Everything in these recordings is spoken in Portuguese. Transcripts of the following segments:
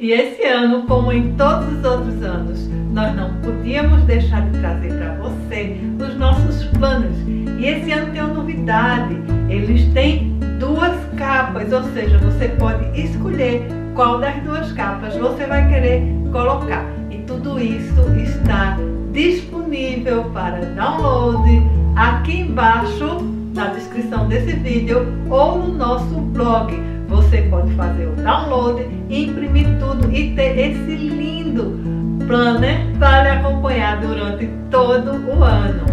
E esse ano, como em todos os outros anos, nós não podíamos deixar de trazer para você os nossos planos. E esse ano tem uma novidade, eles têm duas capas, ou seja, você pode escolher qual das duas capas você vai querer colocar. E tudo isso está disponível para download aqui embaixo na descrição desse vídeo ou no nosso blog. Você pode fazer o download, imprimir tudo e ter esse lindo planner para lhe acompanhar durante todo o ano.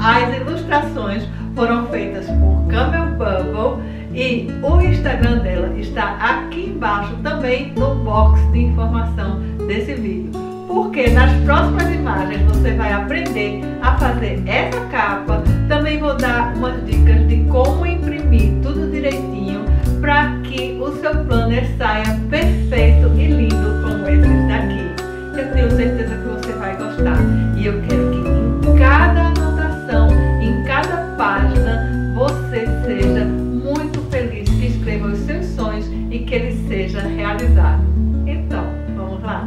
As ilustrações foram feitas por Camel Bubble e o Instagram dela está aqui embaixo também no box de informação desse vídeo. Porque nas próximas imagens você vai aprender a fazer essa capa. Também vou dar umas dicas de como imprimir tudo direitinho para que o seu planner saia perfeito e lindo como esses daqui. Eu tenho certeza que você vai gostar. E eu quero que em cada anotação, em cada página, você seja muito feliz, que escreva os seus sonhos e que ele seja realizado. Então, vamos lá?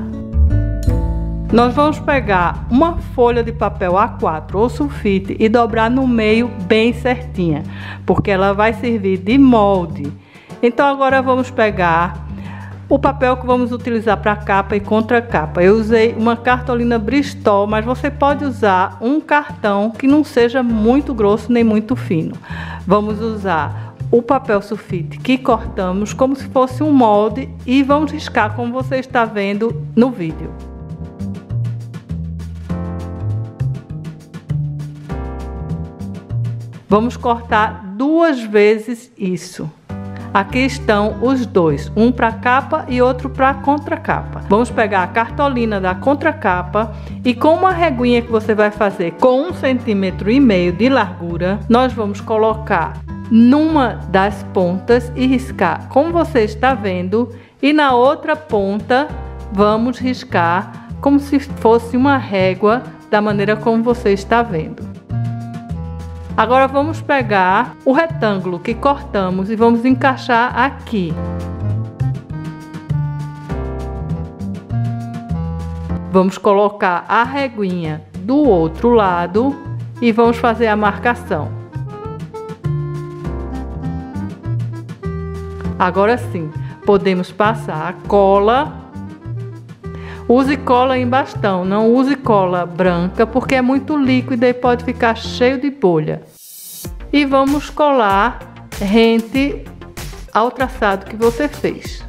Nós vamos pegar uma folha de papel A4 ou sulfite e dobrar no meio bem certinha, porque ela vai servir de molde. Então agora vamos pegar o papel que vamos utilizar para capa e contra capa. Eu usei uma cartolina Bristol, mas você pode usar um cartão que não seja muito grosso nem muito fino. Vamos usar o papel sulfite que cortamos como se fosse um molde e vamos riscar como você está vendo no vídeo. Vamos cortar duas vezes isso. Aqui estão os dois, um para capa e outro para contracapa. Vamos pegar a cartolina da contracapa e com uma reguinha que você vai fazer com 1,5 cm de largura, nós vamos colocar numa das pontas e riscar como você está vendo, e na outra ponta vamos riscar como se fosse uma régua da maneira como você está vendo. Agora vamos pegar o retângulo que cortamos e vamos encaixar aqui. Vamos colocar a reguinha do outro lado e vamos fazer a marcação. Agora sim, podemos passar a cola. Use cola em bastão, não use cola branca, porque é muito líquida e pode ficar cheio de bolha. E vamos colar rente ao traçado que você fez.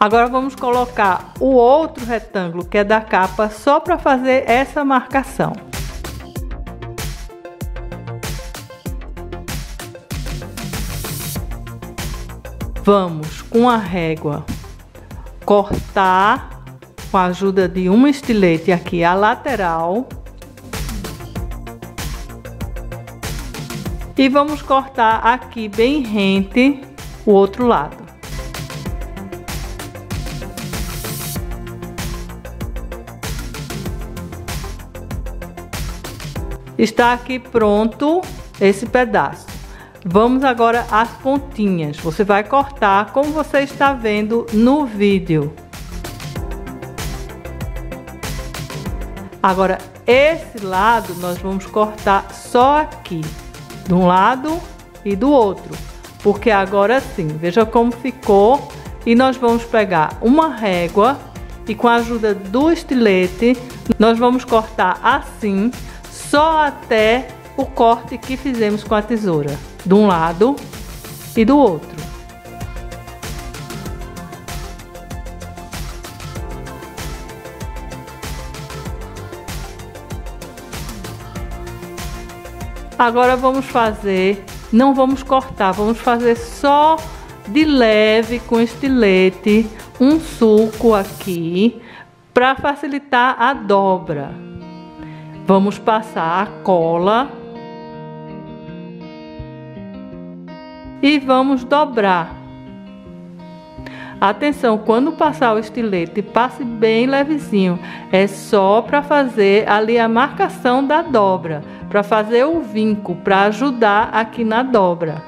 Agora vamos colocar o outro retângulo, que é da capa, só para fazer essa marcação. Vamos com a régua cortar com a ajuda de um estilete aqui a lateral e vamos cortar aqui bem rente o outro lado. Está aqui pronto esse pedaço. Vamos agora às pontinhas. Você vai cortar como você está vendo no vídeo. Agora, esse lado nós vamos cortar só aqui, de um lado e do outro, porque agora sim, veja como ficou. E nós vamos pegar uma régua e com a ajuda do estilete, nós vamos cortar assim, só até o corte que fizemos com a tesoura, de um lado e do outro. Agora vamos fazer, não vamos cortar, vamos fazer só de leve com estilete um sulco aqui para facilitar a dobra. Vamos passar a cola e vamos dobrar. Atenção, quando passar o estilete, passe bem levezinho. É só para fazer ali a marcação da dobra, para fazer o vinco, para ajudar aqui na dobra.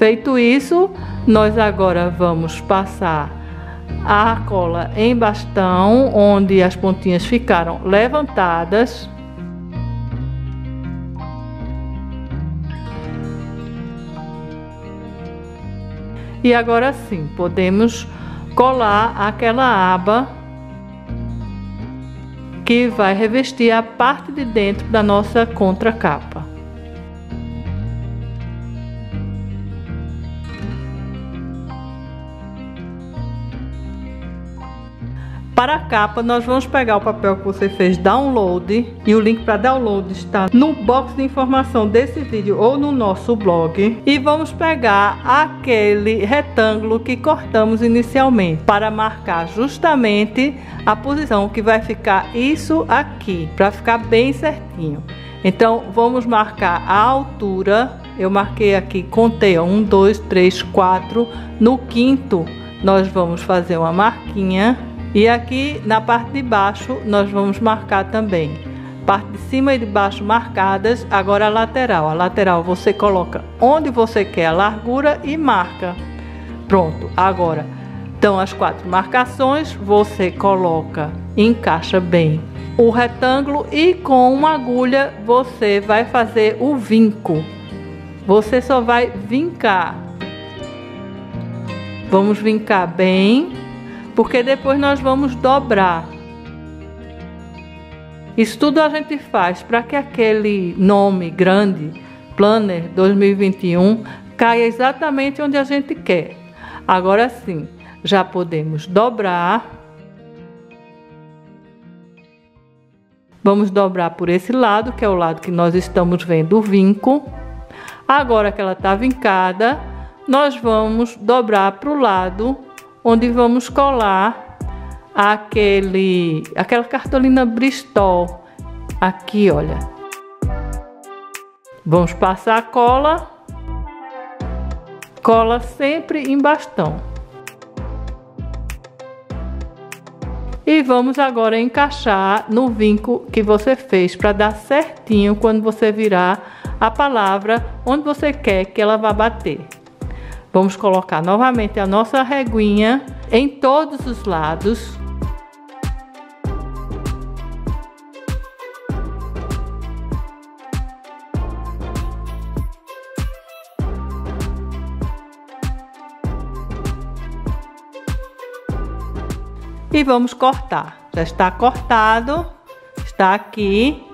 Feito isso, nós agora vamos passar a cola em bastão, onde as pontinhas ficaram levantadas. E agora sim, podemos colar aquela aba que vai revestir a parte de dentro da nossa contracapa. Para a capa, nós vamos pegar o papel que você fez download, e o link para download está no box de informação desse vídeo ou no nosso blog. E vamos pegar aquele retângulo que cortamos inicialmente para marcar justamente a posição que vai ficar isso aqui, para ficar bem certinho. Então vamos marcar a altura. Eu marquei aqui, contei 1, 2, 3, 4. No quinto nós vamos fazer uma marquinha. E aqui na parte de baixo nós vamos marcar também. Parte de cima e de baixo marcadas. Agora a lateral. A lateral você coloca onde você quer a largura e marca. Pronto, agora então as 4 marcações, você coloca, encaixa bem o retângulo e com uma agulha você vai fazer o vinco. Você só vai vincar. Vamos vincar bem, porque depois nós vamos dobrar. Isso tudo a gente faz para que aquele nome grande, Planner 2021, caia exatamente onde a gente quer. Agora sim, já podemos dobrar. Vamos dobrar por esse lado, que é o lado que nós estamos vendo o vinco. Agora que ela está vincada, nós vamos dobrar para o lado onde vamos colar aquela cartolina Bristol. Aqui, olha. Vamos passar a cola. Cola sempre em bastão. E vamos agora encaixar no vinco que você fez para dar certinho quando você virar a palavra onde você quer que ela vá bater. Vamos colocar novamente a nossa reguinha em todos os lados. E vamos cortar. Já está cortado, está aqui.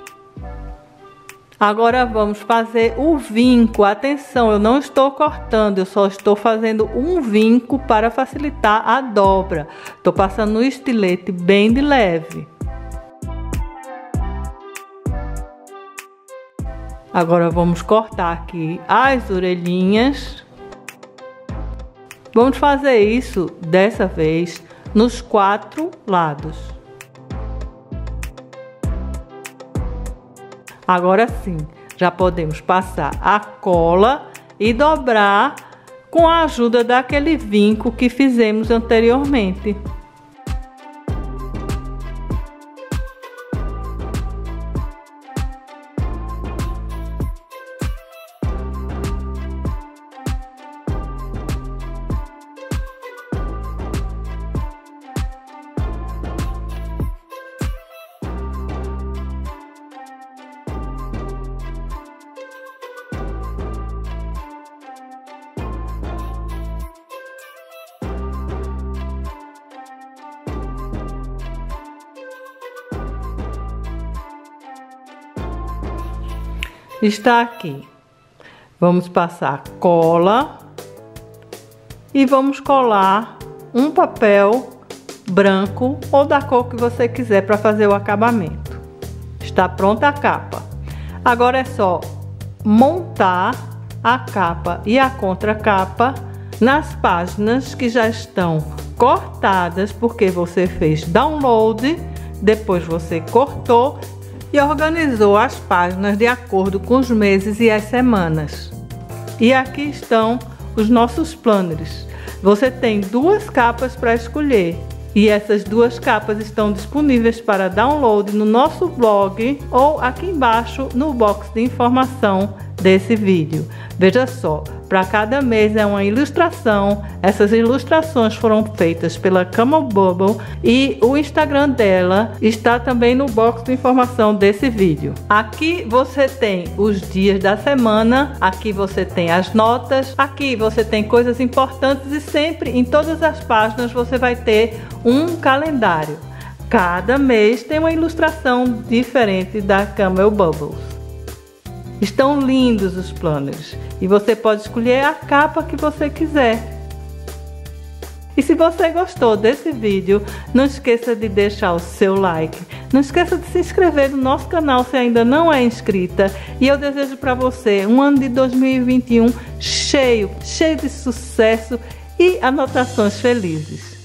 Agora vamos fazer o vinco. Atenção, eu não estou cortando, eu só estou fazendo um vinco para facilitar a dobra. Estou passando o estilete bem de leve. Agora vamos cortar aqui as orelhinhas. Vamos fazer isso dessa vez nos 4 lados. Agora sim, já podemos passar a cola e dobrar com a ajuda daquele vinco que fizemos anteriormente. Está aqui. Vamos passar cola e vamos colar um papel branco ou da cor que você quiser para fazer o acabamento. Está pronta a capa. Agora é só montar a capa e a contracapa nas páginas que já estão cortadas, porque você fez download, depois você cortou e organizou as páginas de acordo com os meses e as semanas. E aqui estão os nossos planners. Você tem 2 capas para escolher, e essas 2 capas estão disponíveis para download no nosso blog ou aqui embaixo no box de informação desse vídeo. Veja só, Para cada mês é uma ilustração. Essas ilustrações foram feitas pela Camel Bubble e o Instagram dela está também no box de informação desse vídeo. Aqui você tem os dias da semana, aqui você tem as notas, aqui você tem coisas importantes e sempre em todas as páginas você vai ter um calendário. Cada mês tem uma ilustração diferente da Camel Bubbles. Estão lindos os planners e você pode escolher a capa que você quiser. E se você gostou desse vídeo, não esqueça de deixar o seu like. Não esqueça de se inscrever no nosso canal se ainda não é inscrita. E eu desejo para você um ano de 2021 cheio de sucesso e anotações felizes.